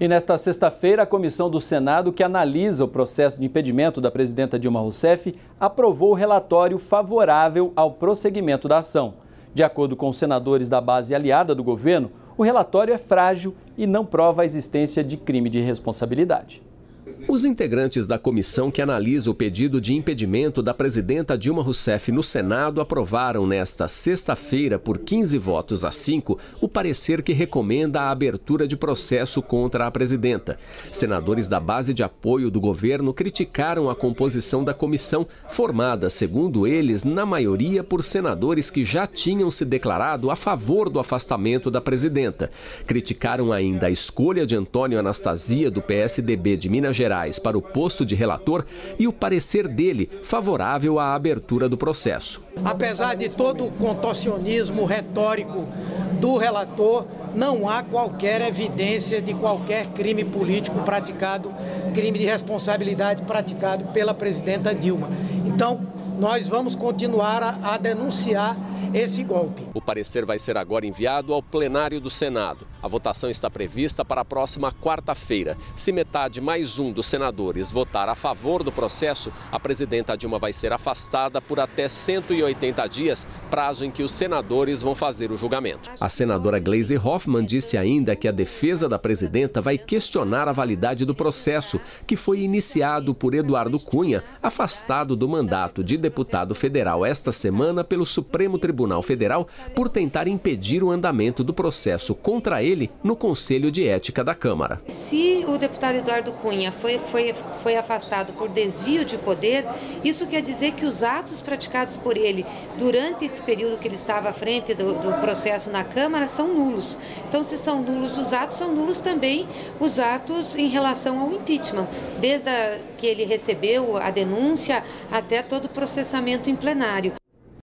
E nesta sexta-feira, a comissão do Senado que analisa o processo de impedimento da presidenta Dilma Rousseff aprovou o relatório favorável ao prosseguimento da ação. De acordo com os senadores da base aliada do governo, o relatório é frágil e não prova a existência de crime de responsabilidade. Os integrantes da comissão que analisa o pedido de impedimento da presidenta Dilma Rousseff no Senado aprovaram nesta sexta-feira, por 15 votos a 5, o parecer que recomenda a abertura de processo contra a presidenta. Senadores da base de apoio do governo criticaram a composição da comissão, formada, segundo eles, na maioria por senadores que já tinham se declarado a favor do afastamento da presidenta. Criticaram ainda a escolha de Antônio Anastasia, do PSDB de Minas Gerais, para o posto de relator e o parecer dele favorável à abertura do processo. Apesar de todo o contorcionismo retórico do relator, não há qualquer evidência de qualquer crime político praticado, crime de responsabilidade praticado pela presidenta Dilma. Então, nós vamos continuar a denunciar esse golpe. O parecer vai ser agora enviado ao plenário do Senado. A votação está prevista para a próxima quarta-feira. Se metade mais um dos senadores votar a favor do processo, a presidenta Dilma vai ser afastada por até 180 dias, prazo em que os senadores vão fazer o julgamento. A senadora Gleise Hoffmann disse ainda que a defesa da presidenta vai questionar a validade do processo, que foi iniciado por Eduardo Cunha, afastado do mandato de deputado federal esta semana pelo Supremo Tribunal Federal por tentar impedir o andamento do processo contra ele no Conselho de Ética da Câmara. Se o deputado Eduardo Cunha foi afastado por desvio de poder, isso quer dizer que os atos praticados por ele durante esse período que ele estava à frente do processo na Câmara são nulos. Então, se são nulos os atos, são nulos também os atos em relação ao impeachment, desde que ele recebeu a denúncia até todo o processamento em plenário.